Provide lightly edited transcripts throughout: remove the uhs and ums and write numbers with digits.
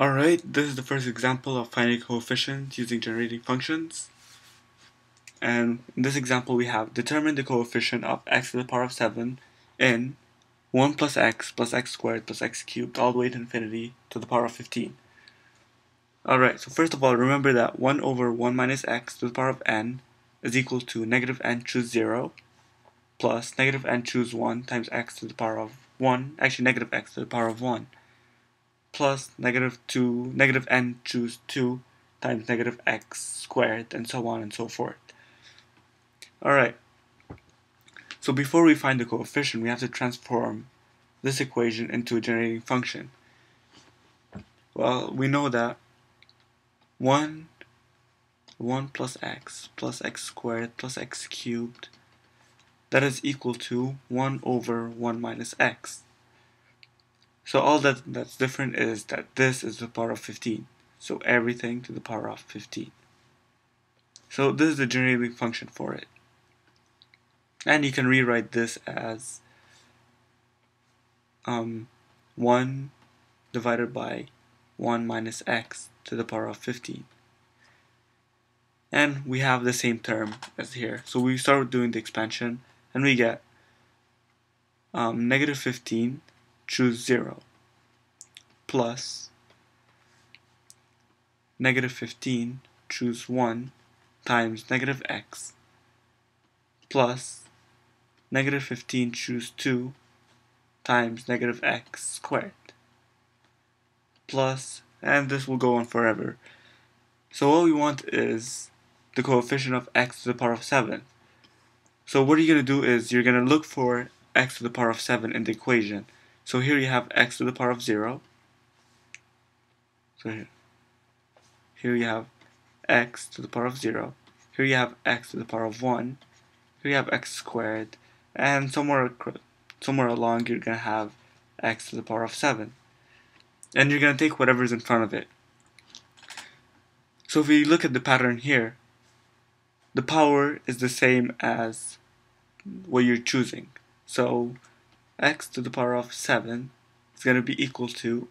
Alright, this is the first example of finding coefficients using generating functions. And in this example we have determine the coefficient of x to the power of 7 in 1 plus x squared plus x cubed all the way to infinity to the power of 15. Alright, so first of all, remember that 1 over 1 minus x to the power of n is equal to negative n choose 0 plus negative n choose 1 times x to the power of 1, actually negative x to the power of 1, plus negative n choose 2 times negative x squared, and so on and so forth. Alright, so before we find the coefficient, we have to transform this equation into a generating function. Well, we know that 1 plus x squared plus x cubed, that is equal to 1 over 1 minus x. So all that's different is that this is the power of 15. So everything to the power of 15. So this is the generating function for it. And you can rewrite this as 1 divided by 1 minus x to the power of 15. And we have the same term as here. So we start with doing the expansion, and we get negative 15 choose 0 plus negative 15 choose 1 times negative x plus negative 15 choose 2 times negative x squared plus, and this will go on forever. So what we want is the coefficient of x to the power of 7. So what you're going to do is you're going to look for x to the power of 7 in the equation. So here you have x to the power of 0. So here you have x to the power of 0. Here you have x to the power of 1. Here you have x squared. And somewhere along you're going to have x to the power of 7. And you're going to take whatever's in front of it. So if we look at the pattern here, the power is the same as what you're choosing. So x to the power of 7 is going to be equal to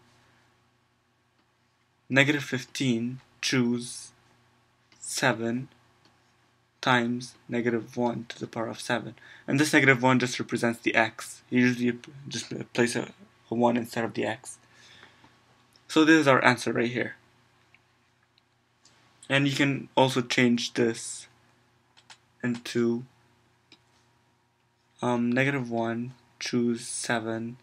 negative 15 choose 7 times negative 1 to the power of 7. And this negative 1 just represents the x. You usually just place a 1 instead of the x. So this is our answer right here. And you can also change this into negative 1 choose 7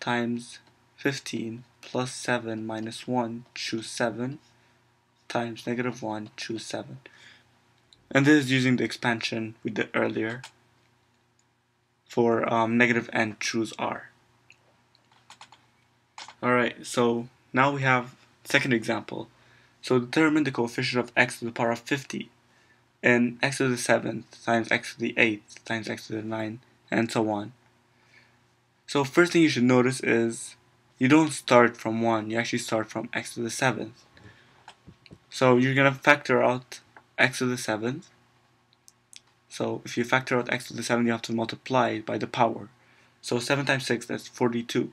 times 15 plus 7 minus 1 choose 7 times negative 1 choose 7. And this is using the expansion we did earlier for negative n choose r. Alright, so now we have second example. So determine the coefficient of x to the power of 50 in x to the 7th times x to the 8th times x to the 9th, and so on. So first thing you should notice is you don't start from 1, you actually start from x to the 7th. So you're going to factor out x to the 7th. So if you factor out x to the 7th, you have to multiply it by the power. So 7 times 6, that's 42.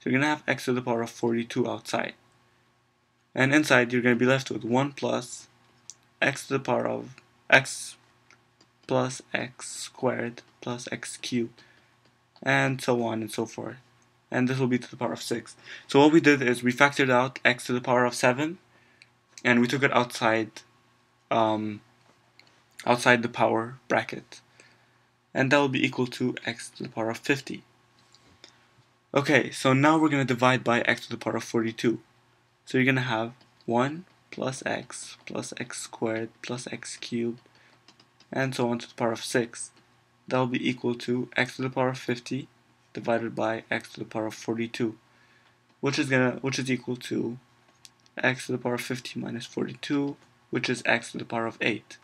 So you're going to have x to the power of 42 outside. And inside, you're going to be left with 1 plus x to the power of x plus x squared plus x cubed, and so on and so forth. And this will be to the power of 6. So what we did is we factored out x to the power of 7, and we took it outside the power bracket. And that will be equal to x to the power of 50. Okay, so now we're going to divide by x to the power of 42. So you're going to have 1 plus x squared plus x cubed, and so on to the power of 6. That will be equal to x to the power of 50 divided by x to the power of 42, which is equal to x to the power of 50 minus 42, which is x to the power of 8.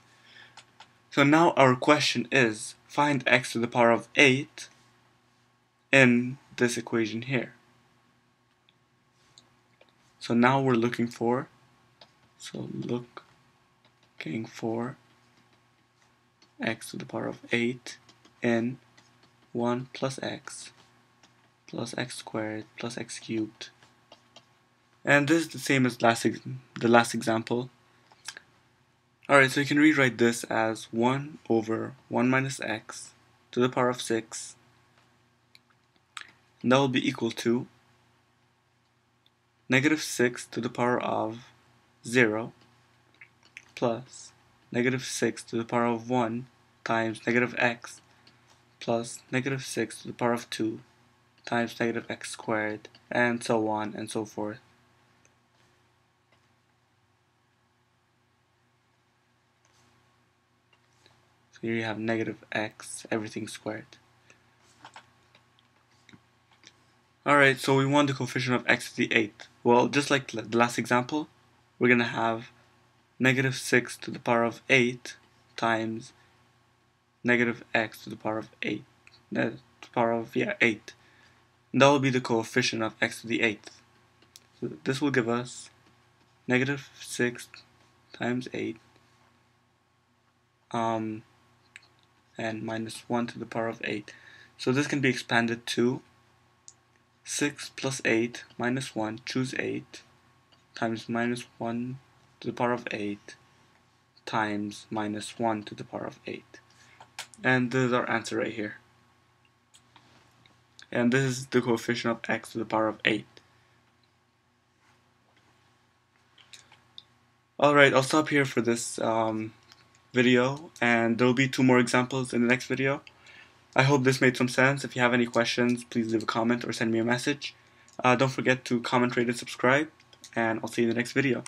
So now our question is, find x to the power of 8 in this equation here. So now we're looking for x to the power of 8 in 1 plus x squared plus x cubed And this is the same as the last example. Alright, so you can rewrite this as 1 over 1 minus x to the power of 6. And that will be equal to negative 6 to the power of 0 plus negative 6 to the power of 1 times negative x plus negative 6 to the power of 2 times negative x squared, and so on and so forth. So here you have negative x, everything squared. Alright, so we want the coefficient of x to the 8th. Well, just like the last example, we're going to have negative 6 to the power of 8 times negative x to the power of 8. To the power of, 8. And that will be the coefficient of x to the 8th. So this will give us negative 6 times 8 and minus 1 to the power of 8. So this can be expanded to 6 plus 8 minus 1, choose 8, times minus 1 to the power of 8 times minus 1 to the power of 8. And this is our answer right here. And this is the coefficient of x to the power of 8. Alright, I'll stop here for this video, and there will be 2 more examples in the next video. I hope this made some sense. If you have any questions, please leave a comment or send me a message. Don't forget to comment, rate, and subscribe, and I'll see you in the next video.